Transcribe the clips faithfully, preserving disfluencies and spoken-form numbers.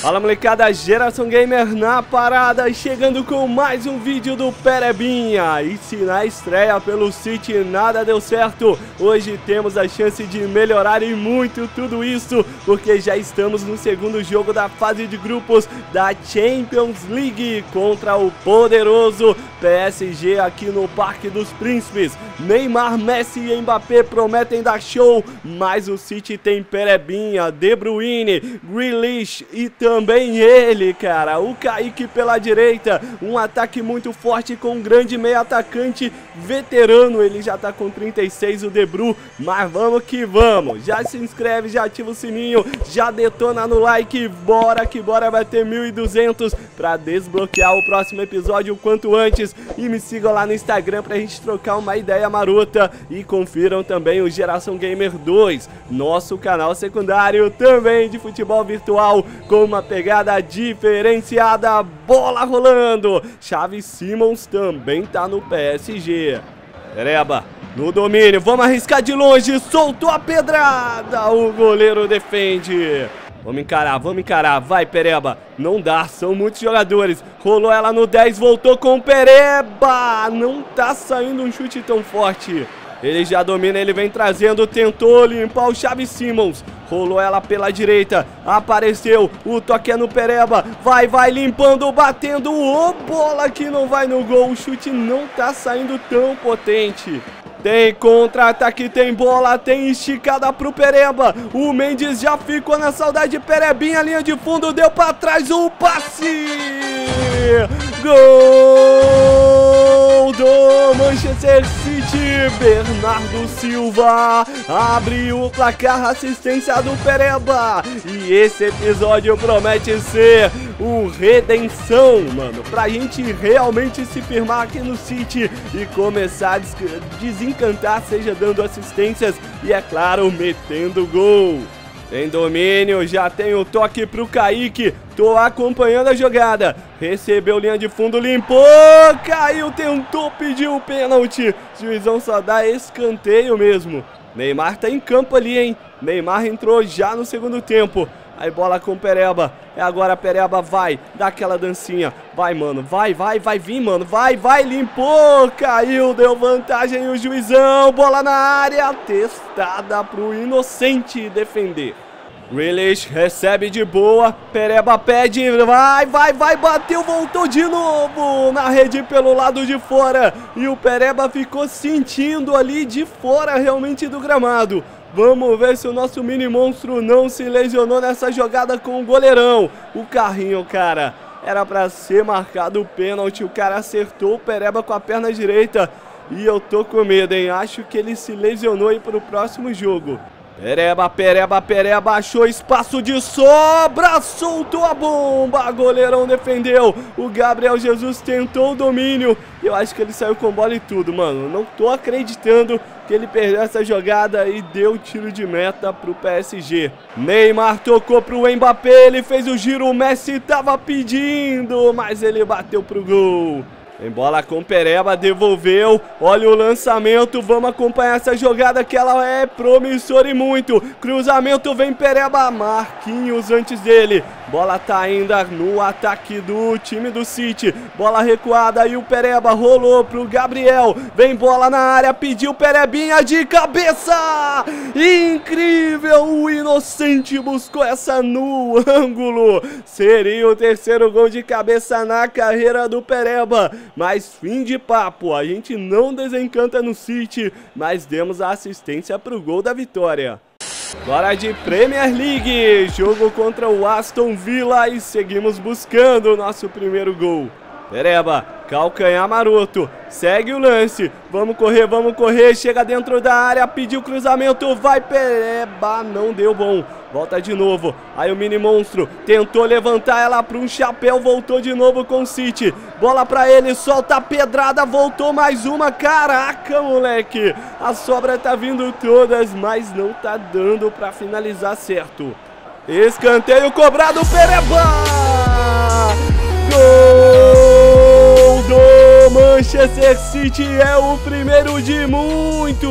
Fala molecada, Geração Gamer na parada, chegando com mais um vídeo do Perebinha. E se na estreia pelo City nada deu certo, hoje temos a chance de melhorar e muito tudo isso, porque já estamos no segundo jogo da fase de grupos da Champions League contra o poderoso P S G aqui no Parque dos Príncipes. Neymar, Messi e Mbappé prometem dar show, mas o City tem Perebinha, De Bruyne, Grealish e também... Também ele, cara, o Kaique pela direita, um ataque muito forte com um grande meio atacante veterano, ele já tá com trinta e seis, o De Bruyne, mas vamos que vamos. Já se inscreve, já ativa o sininho, já detona no like, bora que bora, vai ter mil e duzentos pra desbloquear o próximo episódio o quanto antes. E me sigam lá no Instagram pra gente trocar uma ideia marota e confiram também o Geração Gamer dois, nosso canal secundário também de futebol virtual, com uma pegada diferenciada, bola rolando. Xavi Simons também tá no P S G. Pereba no domínio, vamos arriscar de longe, soltou a pedrada, o goleiro defende. Vamos encarar, vamos encarar, vai Pereba. Não dá, são muitos jogadores. Rolou ela no dez, voltou com o Pereba. Não tá saindo um chute tão forte. Ele já domina, ele vem trazendo, tentou limpar o Xavi Simons. Rolou ela pela direita, apareceu, o toque é no Pereba, vai, vai limpando, batendo, ô, bola que não vai no gol, o chute não tá saindo tão potente. Tem contra-ataque, tem bola, tem esticada pro Pereba, o Mendes já ficou na saudade, Perebinha, linha de fundo, deu pra trás, o passe! Gol do Manchester City, Bernardo Silva abriu o placar, assistência do Pereba. E esse episódio promete ser o redenção, mano, pra gente realmente se firmar aqui no City e começar a desencantar, seja dando assistências e, é claro, metendo gol. Tem domínio, já tem o toque pro Kaique, tô acompanhando a jogada, recebeu linha de fundo, limpou, caiu, tentou pedir o pênalti, juizão só dá escanteio mesmo. Neymar tá em campo ali, hein, Neymar entrou já no segundo tempo, aí bola com Pereba, é agora Pereba, vai, dá aquela dancinha, vai mano, vai, vai, vai vir mano, vai, vai, limpou, caiu, deu vantagem o juizão, bola na área, testada pro Inocente defender. Grealish recebe de boa, Pereba pede, vai, vai, vai, bateu, voltou de novo na rede pelo lado de fora e o Pereba ficou sentindo ali de fora realmente do gramado. Vamos ver se o nosso mini monstro não se lesionou nessa jogada com o goleirão. O carrinho, cara, era pra ser marcado o pênalti, o cara acertou o Pereba com a perna direita e eu tô com medo, hein, acho que ele se lesionou aí pro próximo jogo. Pereba, Pereba, Pereba, achou espaço de sobra, soltou a bomba, goleirão defendeu, o Gabriel Jesus tentou o domínio, eu acho que ele saiu com bola e tudo, mano, não tô acreditando que ele perdeu essa jogada e deu tiro de meta pro P S G. Neymar tocou pro Mbappé, ele fez o giro, o Messi tava pedindo, mas ele bateu pro gol. Tem bola com Pereba, devolveu, olha o lançamento, vamos acompanhar essa jogada que ela é promissora e muito. Cruzamento, vem Pereba, Marquinhos antes dele, bola tá ainda no ataque do time do City, bola recuada e o Pereba rolou pro Gabriel, vem bola na área, pediu Perebinha de cabeça, incrível, o Inocente buscou essa no ângulo, seria o terceiro gol de cabeça na carreira do Pereba. Mas fim de papo, a gente não desencanta no City, mas demos a assistência para o gol da vitória. Bora de Premier League, jogo contra o Aston Villa e seguimos buscando o nosso primeiro gol. Pereba, calcanhar maroto, segue o lance, vamos correr, vamos correr, chega dentro da área, pediu cruzamento, vai Pereba, não deu bom, volta de novo, aí o mini monstro tentou levantar ela para um chapéu, voltou de novo com o City, bola para ele, solta a pedrada, voltou mais uma, caraca moleque, a sobra tá vindo todas, mas não tá dando para finalizar certo. Escanteio cobrado, Pereba! Gol! Manchester Manchester City é o primeiro de muitos.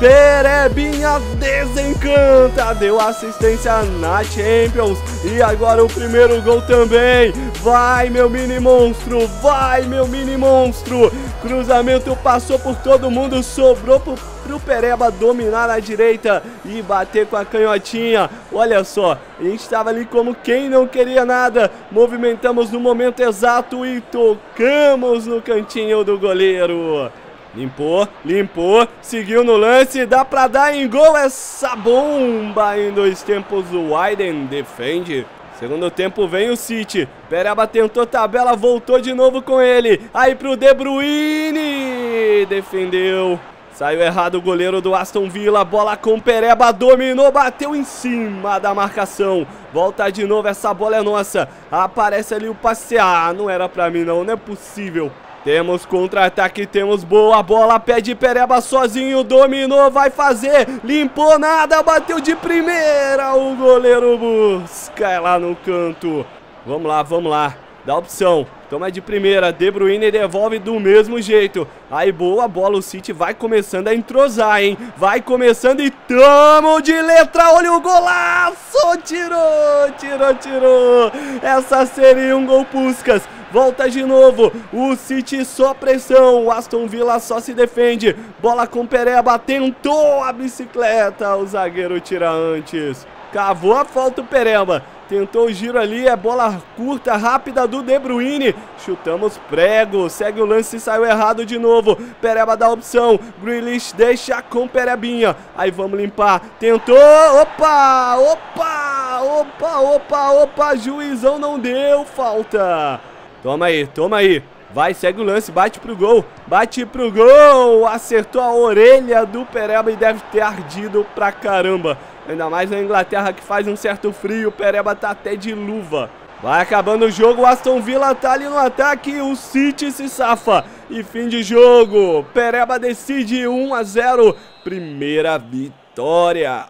Perebinha desencanta, deu assistência na Champions e agora o primeiro gol também. Vai, meu mini monstro, vai, meu mini monstro. Cruzamento passou por todo mundo, sobrou pro pro Pereba dominar na direita e bater com a canhotinha. Olha só, a gente estava ali como quem não queria nada, movimentamos no momento exato e tocamos no cantinho do goleiro. Limpou, limpou, seguiu no lance, dá pra dar em gol essa bomba. Em dois tempos o Aiden defende. Segundo tempo vem o City, Pereba tentou tabela, voltou de novo com ele, aí pro De Bruyne, defendeu. Saiu errado o goleiro do Aston Villa, bola com Pereba, dominou, bateu em cima da marcação. Volta de novo, essa bola é nossa. Aparece ali o passe, ah, não era pra mim não, não é possível. Temos contra-ataque, temos boa bola, pede Pereba sozinho, dominou, vai fazer, limpou nada, bateu de primeira. O goleiro busca, é lá no canto. Vamos lá, vamos lá, dá opção. Toma de primeira, De Bruyne devolve do mesmo jeito. Aí boa bola, o City vai começando a entrosar, hein? Vai começando e tamo de letra, olha o golaço! Tirou, tirou, tirou! Essa seria um gol Puskas. Volta de novo, o City só pressão, o Aston Villa só se defende. Bola com Pereba, tentou a bicicleta, o zagueiro tira antes. Cavou a falta o Pereba. Tentou o giro ali, é bola curta, rápida do De Bruyne. Chutamos prego, segue o lance, saiu errado de novo. Pereba dá opção, Grealish deixa com Perebinha. Aí vamos limpar, tentou, opa, opa, opa, opa, opa, juizão não deu, falta. Toma aí, toma aí. Vai, segue o lance, bate pro gol, bate pro gol, acertou a orelha do Pereba e deve ter ardido pra caramba. Ainda mais na Inglaterra que faz um certo frio, o Pereba tá até de luva. Vai acabando o jogo, o Aston Villa tá ali no ataque, o City se safa. E fim de jogo, Pereba decide um a zero, primeira vitória.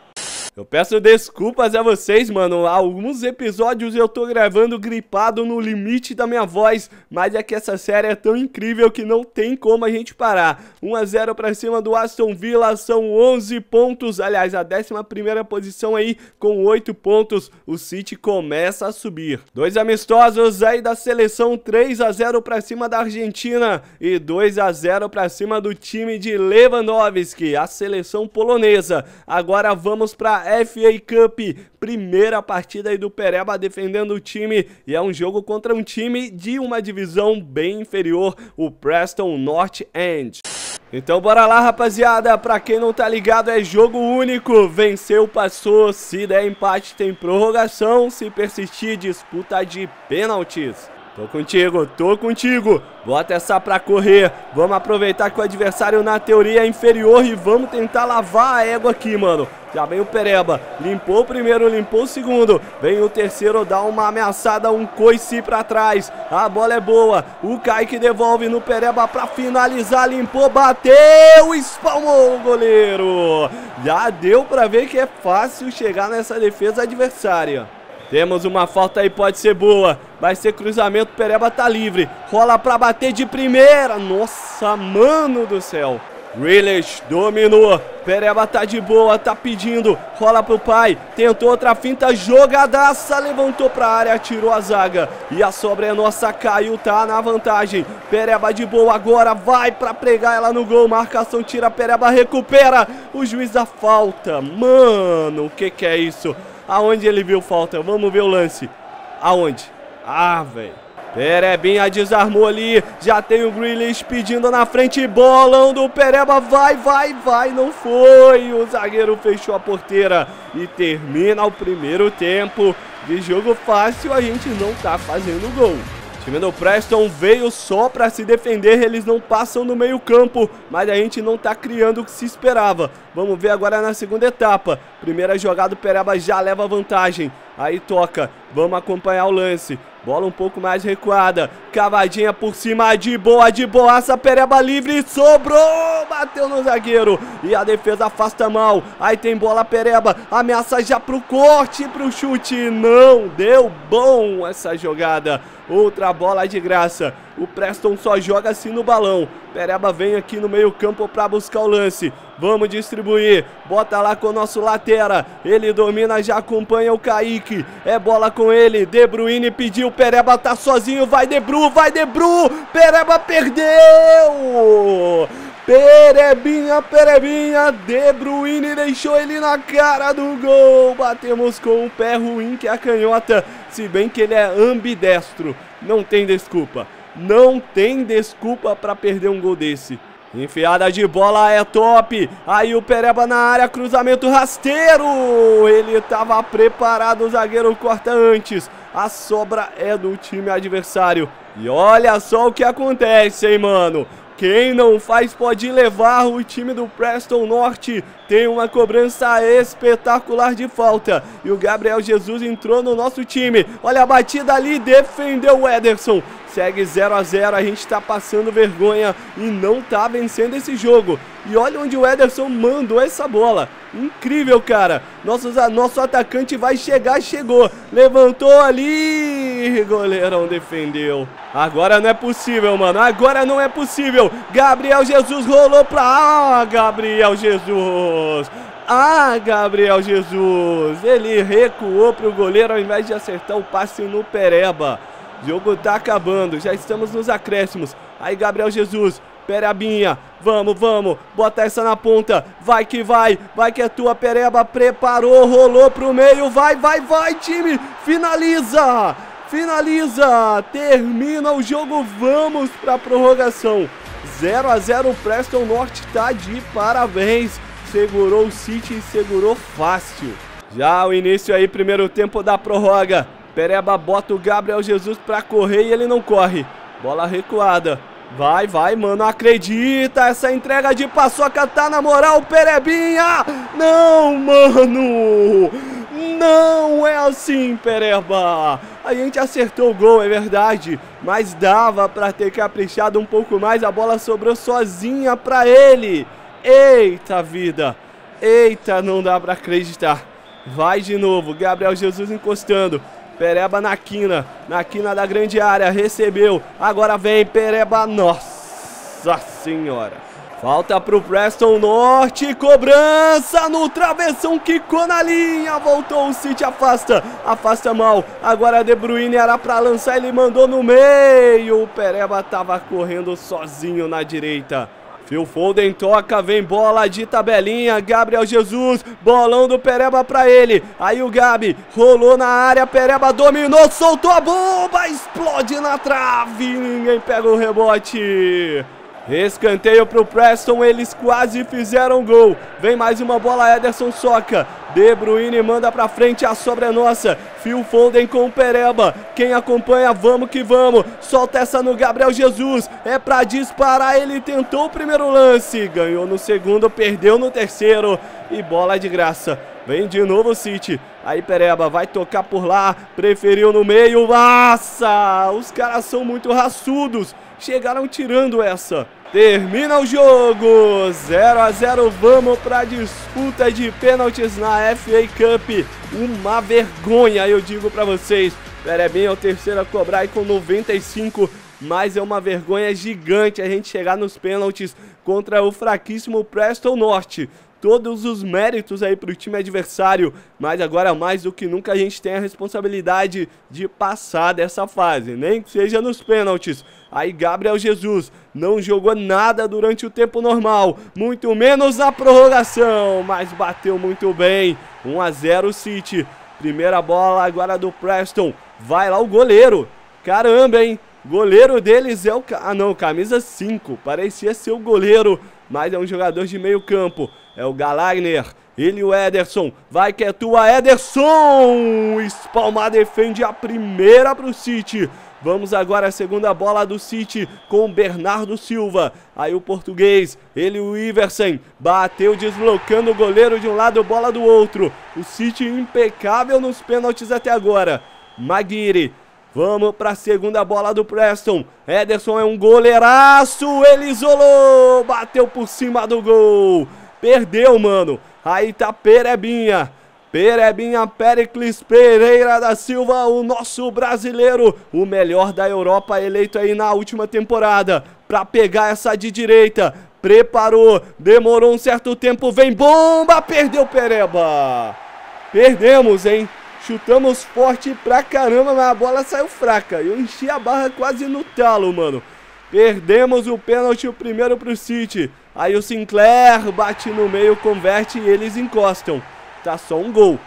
Eu peço desculpas a vocês, mano, alguns episódios eu tô gravando gripado no limite da minha voz, mas é que essa série é tão incrível que não tem como a gente parar. um a zero pra cima do Aston Villa, são onze pontos, aliás, a décima primeira posição aí com oito pontos, o City começa a subir. Dois amistosos aí da seleção, três a zero pra cima da Argentina e dois a zero pra cima do time de Lewandowski, a seleção polonesa. Agora vamos pra F A Cup, primeira partida aí do Pereba defendendo o time e é um jogo contra um time de uma divisão bem inferior, o Preston North End. Então bora lá, rapaziada, pra quem não tá ligado é jogo único, venceu, passou, se der empate tem prorrogação, se persistir disputa de pênaltis. Tô contigo, tô contigo, bota essa pra correr, vamos aproveitar que o adversário na teoria é inferior e vamos tentar lavar a égua aqui, mano. Já vem o Pereba, limpou o primeiro, limpou o segundo, vem o terceiro, dá uma ameaçada, um coice pra trás, a bola é boa, o Kaique devolve no Pereba pra finalizar, limpou, bateu, espalmou o goleiro. Já deu pra ver que é fácil chegar nessa defesa adversária. Temos uma falta aí, pode ser boa, vai ser cruzamento, Pereba tá livre, rola pra bater de primeira, nossa, mano do céu. Grealish dominou, Pereba tá de boa, tá pedindo, rola pro pai, tentou outra finta, jogadaça, levantou pra área, tirou a zaga, e a sobra é nossa, caiu, tá na vantagem, Pereba de boa agora, vai pra pregar ela no gol, marcação tira, Pereba recupera, o juiz dá falta, mano, o que que é isso? Aonde ele viu falta? Vamos ver o lance, aonde? Ah, velho. Perebinha desarmou ali, já tem o Grealish pedindo na frente, bolão do Pereba, vai, vai, vai, não foi, o zagueiro fechou a porteira e termina o primeiro tempo, de jogo fácil a gente não tá fazendo gol. O time do Preston veio só para se defender, eles não passam no meio campo, mas a gente não tá criando o que se esperava. Vamos ver agora na segunda etapa, primeira jogada o Pereba já leva vantagem, aí toca, vamos acompanhar o lance, Bola um pouco mais recuada. Cavadinha por cima. De boa, de boaça. Pereba livre. Sobrou. Bateu no zagueiro. E a defesa afasta mal. Aí tem bola Pereba. Ameaça já pro corte, pro chute. Não deu bom essa jogada. Outra bola de graça. O Preston só joga assim no balão. Pereba vem aqui no meio campo para buscar o lance. Vamos distribuir. Bota lá com o nosso Latera. Ele domina, já acompanha o Kaique. É bola com ele. De Bruyne pediu. Pereba tá sozinho. Vai De Bru, vai De Bru. Pereba perdeu. Perebinha, Perebinha, De Bruyne deixou ele na cara do gol. Batemos com um pé ruim que é a canhota, se bem que ele é ambidestro. Não tem desculpa, não tem desculpa para perder um gol desse. Enfiada de bola é top. Aí o Pereba na área, cruzamento rasteiro. Ele estava preparado, o zagueiro corta antes. A sobra é do time adversário. E olha só o que acontece, hein, mano. Quem não faz pode levar. O time do Preston North tem uma cobrança espetacular de falta. E o Gabriel Jesus entrou no nosso time. Olha a batida ali, defendeu o Ederson. Segue zero a zero, a gente está passando vergonha e não está vencendo esse jogo. E olha onde o Ederson mandou essa bola. Incrível, cara. Nosso, nosso atacante vai chegar, chegou. Levantou ali. Goleirão defendeu. Agora não é possível, mano. Agora não é possível. Gabriel Jesus rolou pra... Ah, Gabriel Jesus. Ah, Gabriel Jesus. Ele recuou pro goleiro ao invés de acertar o passe no Pereba. O jogo tá acabando. Já estamos nos acréscimos. Aí, Gabriel Jesus. Perebinha. Vamos, vamos. Bota essa na ponta. Vai que vai. Vai que é tua, Pereba. Preparou. Rolou pro meio. Vai, vai, vai, time. Finaliza. Finaliza, termina o jogo, vamos para a prorrogação. zero a zero, o Preston North está de parabéns. Segurou o City e segurou fácil. Já o início aí, primeiro tempo da prorroga. Pereba bota o Gabriel Jesus para correr e ele não corre. Bola recuada. Vai, vai, mano, acredita, essa entrega de paçoca tá na moral, Perebinha. Não, mano. Não é assim, Pereba. A gente acertou o gol, é verdade, mas dava para ter caprichado um pouco mais. A bola sobrou sozinha para ele. Eita vida. Eita, não dá para acreditar. Vai de novo, Gabriel Jesus encostando. Pereba na quina, na quina da grande área, recebeu. Agora vem Pereba, nossa senhora. Falta pro Preston North, cobrança no travessão, quicou na linha, voltou o City, afasta, afasta mal. Agora De Bruyne era pra lançar, ele mandou no meio, o Pereba tava correndo sozinho na direita. Phil Foden toca, vem bola de tabelinha, Gabriel Jesus, bolão do Pereba pra ele. Aí o Gabi rolou na área, Pereba dominou, soltou a bomba, explode na trave, ninguém pega o rebote. Escanteio pro Preston, eles quase fizeram gol. Vem mais uma bola, Ederson soca. De Bruyne manda pra frente, a sobra é nossa. Phil Foden com o Pereba. Quem acompanha, vamos que vamos. Solta essa no Gabriel Jesus. É pra disparar, ele tentou o primeiro lance. Ganhou no segundo, perdeu no terceiro. E bola de graça. Vem de novo o City. Aí Pereba vai tocar por lá. Preferiu no meio. Nossa! Os caras são muito raçudos. Chegaram tirando essa. Termina o jogo. zero a zero. Vamos para a disputa de pênaltis na F A Cup. Uma vergonha, eu digo para vocês. Perebinha é o terceiro a cobrar e com noventa e cinco. Mas é uma vergonha gigante a gente chegar nos pênaltis contra o fraquíssimo Preston North. Todos os méritos aí para o time adversário, mas agora mais do que nunca a gente tem a responsabilidade de passar dessa fase, nem que seja nos pênaltis. Aí Gabriel Jesus não jogou nada durante o tempo normal, muito menos na prorrogação, mas bateu muito bem, um a zero City. Primeira bola agora do Preston, vai lá o goleiro, caramba, hein? Goleiro deles é o... Ah não, camisa cinco, parecia ser o goleiro, mas é um jogador de meio campo. É o Galagner, ele e o Ederson. Vai que é tua, Ederson! Espalma defende a primeira para o City. Vamos agora à segunda bola do City com o Bernardo Silva. Aí o português, ele e o Iversen. Bateu deslocando o goleiro de um lado, bola do outro. O City impecável nos pênaltis até agora. Maguire Vamos para a segunda bola do Preston. Ederson é um goleiraço. Ele isolou. Bateu por cima do gol. Perdeu, mano. Aí tá Perebinha. Perebinha, Pericles Pereira da Silva, o nosso brasileiro, o melhor da Europa, eleito aí na última temporada, pra pegar essa de direita, preparou, demorou um certo tempo, vem bomba, perdeu Pereba, perdemos, hein, chutamos forte pra caramba, mas a bola saiu fraca, eu enchi a barra quase no talo, mano, perdemos o pênalti, o primeiro pro City, aí o Sinclair bate no meio, converte e eles encostam. Tá só um gol.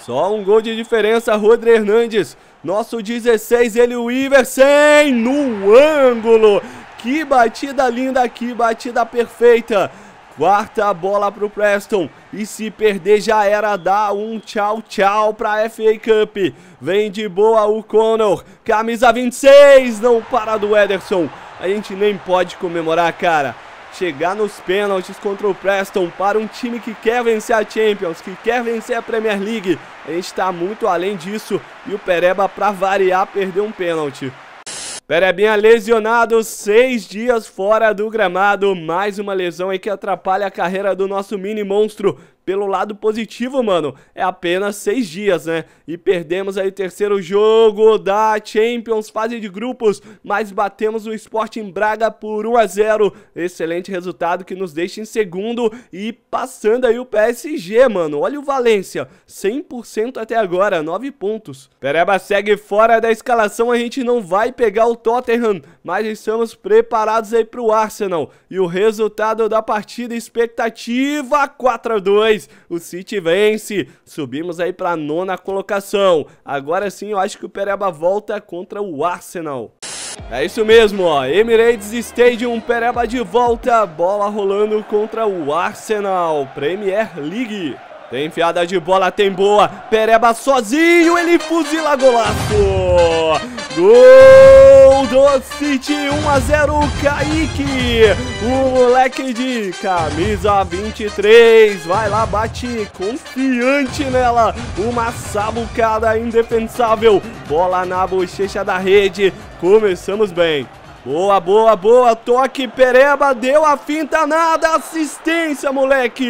Só um gol de diferença. Rodri Hernandes. Nosso dezesseis. Ele, o Iversen. No ângulo. Que batida linda. Que batida perfeita. Quarta bola pro Preston. E se perder já era. Dá um tchau, tchau pra F A Cup. Vem de boa o Connor. Camisa vinte e seis. Não para do Ederson. A gente nem pode comemorar, cara. Chegar nos pênaltis contra o Preston para um time que quer vencer a Champions, que quer vencer a Premier League. A gente está muito além disso e o Pereba, para variar, perdeu um pênalti. Perebinha lesionado, seis dias fora do gramado. Mais uma lesão aí que atrapalha a carreira do nosso mini monstro. Pelo lado positivo, mano, é apenas seis dias, né? E perdemos aí o terceiro jogo da Champions, fase de grupos, mas batemos o Sporting Braga por um a zero. Excelente resultado que nos deixa em segundo e passando aí o P S G, mano. Olha o Valencia, cem por cento até agora, nove pontos. Pereba segue fora da escalação, a gente não vai pegar o Tottenham, mas estamos preparados aí pro Arsenal. E o resultado da partida, expectativa, quatro a dois. O City vence, subimos aí para a nona colocação. Agora sim eu acho que o Pereba volta contra o Arsenal. É isso mesmo, ó, Emirates Stadium, Pereba de volta, bola rolando contra o Arsenal, Premier League. Tem enfiada de bola, tem boa, Pereba sozinho, ele fuzila, golaço! Gol do City, um a zero, Kaique, o moleque de camisa vinte e três, vai lá, bate confiante nela, uma sabucada indefensável, bola na bochecha da rede, começamos bem. Boa, boa, boa, toque, Pereba, deu a finta, nada, assistência, moleque,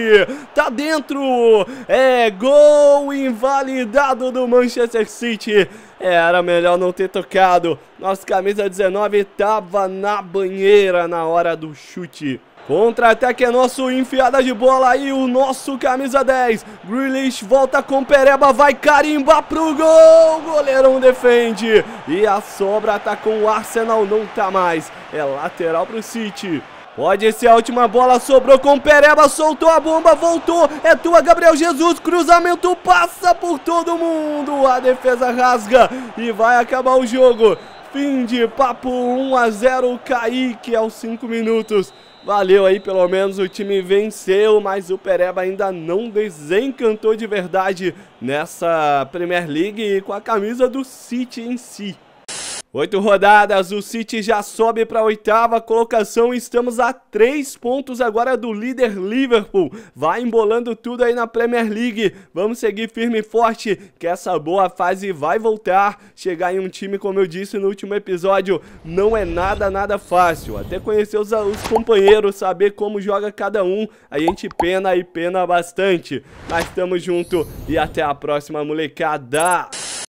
tá dentro, é gol invalidado do Manchester City, era melhor não ter tocado, nossa camisa dezenove tava na banheira na hora do chute. Contra-ataque é nosso, enfiada de bola aí, o nosso camisa dez, Grealish volta com Pereba, vai carimbar pro gol, goleirão defende, e a sobra tá com o Arsenal, não tá mais, é lateral pro City. Pode ser a última bola, sobrou com Pereba, soltou a bomba, voltou, é tua Gabriel Jesus, cruzamento passa por todo mundo, a defesa rasga e vai acabar o jogo. Fim de papo, um a zero, Kaique aos cinco minutos. Valeu aí, pelo menos o time venceu, mas o Pereba ainda não desencantou de verdade nessa Premier League e com a camisa do City em si. Oito rodadas, o City já sobe para a oitava colocação e estamos a três pontos agora do líder Liverpool. Vai embolando tudo aí na Premier League, vamos seguir firme e forte que essa boa fase vai voltar. Chegar em um time, como eu disse no último episódio, não é nada, nada fácil. Até conhecer os, os companheiros, saber como joga cada um, a gente pena e pena bastante. Mas tamo junto e até a próxima, molecada!